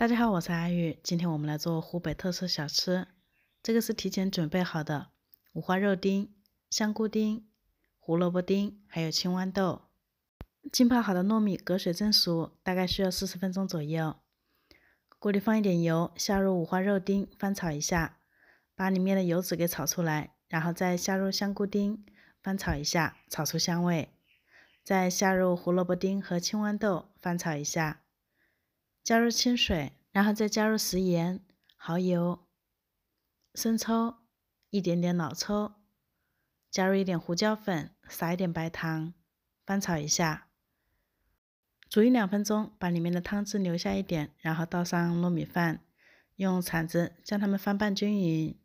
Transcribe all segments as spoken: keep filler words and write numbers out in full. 大家好，我是阿玉，今天我们来做湖北特色小吃。这个是提前准备好的五花肉丁、香菇丁、胡萝卜丁，还有青豌豆。浸泡好的糯米隔水蒸熟，大概需要四十分钟左右。锅里放一点油，下入五花肉丁，翻炒一下，把里面的油脂给炒出来，然后再下入香菇丁，翻炒一下，炒出香味。再下入胡萝卜丁和青豌豆，翻炒一下。 加入清水，然后再加入食盐、蚝油、生抽、一点点老抽，加入一点胡椒粉，撒一点白糖，翻炒一下，煮一两分钟，把里面的汤汁留下一点，然后倒上糯米饭，用铲子将它们翻拌均匀。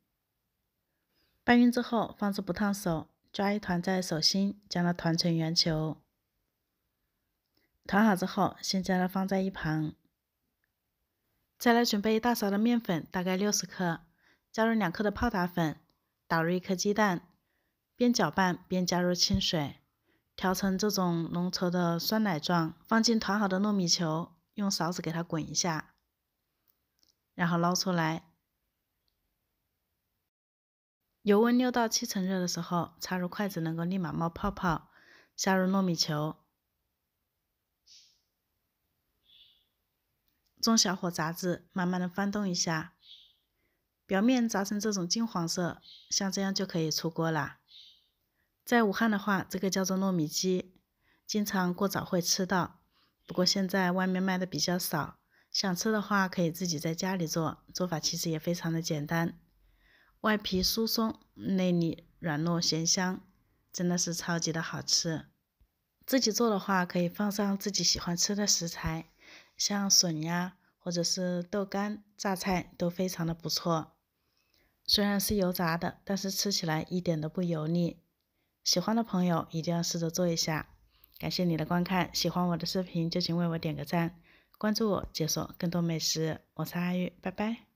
拌匀之后，放置不烫手，抓一团在手心，将它团成圆球。团好之后，先将它放在一旁。 再来准备一大勺的面粉，大概六十克，加入两克的泡打粉，打入一颗鸡蛋，边搅拌边加入清水，调成这种浓稠的酸奶状，放进团好的糯米球，用勺子给它滚一下，然后捞出来。油温六到七成热的时候，插入筷子能够立马冒泡泡，下入糯米球。 中小火炸至，慢慢的翻动一下，表面炸成这种金黄色，像这样就可以出锅啦。在武汉的话，这个叫做糯米鸡，经常过早会吃到，不过现在外面卖的比较少，想吃的话可以自己在家里做，做法其实也非常的简单。外皮酥松，内里软糯咸香，真的是超级的好吃。自己做的话，可以放上自己喜欢吃的食材。 像笋呀，或者是豆干、榨菜都非常的不错。虽然是油炸的，但是吃起来一点都不油腻。喜欢的朋友一定要试着做一下。感谢你的观看，喜欢我的视频就请为我点个赞，关注我，解锁更多美食。我是阿玉，拜拜。